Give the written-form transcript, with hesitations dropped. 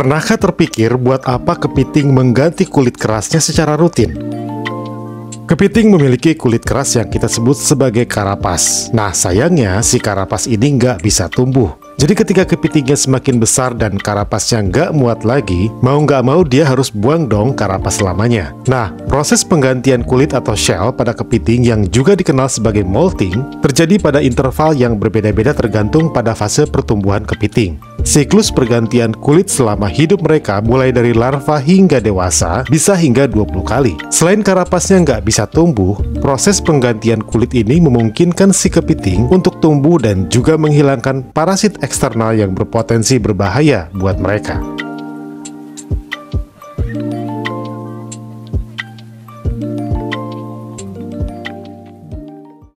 Pernahkah terpikir buat apa kepiting mengganti kulit kerasnya secara rutin? Kepiting memiliki kulit keras yang kita sebut sebagai karapas. Nah, sayangnya si karapas ini nggak bisa tumbuh. Jadi ketika kepitingnya semakin besar dan karapasnya nggak muat lagi, mau nggak mau dia harus buang dong karapas lamanya. Nah, proses penggantian kulit atau shell pada kepiting yang juga dikenal sebagai molting terjadi pada interval yang berbeda-beda tergantung pada fase pertumbuhan kepiting. Siklus pergantian kulit selama hidup mereka mulai dari larva hingga dewasa bisa hingga 20 kali. Selain karapasnya nggak bisa tumbuh, proses penggantian kulit ini memungkinkan si kepiting untuk tumbuh dan juga menghilangkan parasit eksternal yang berpotensi berbahaya buat mereka.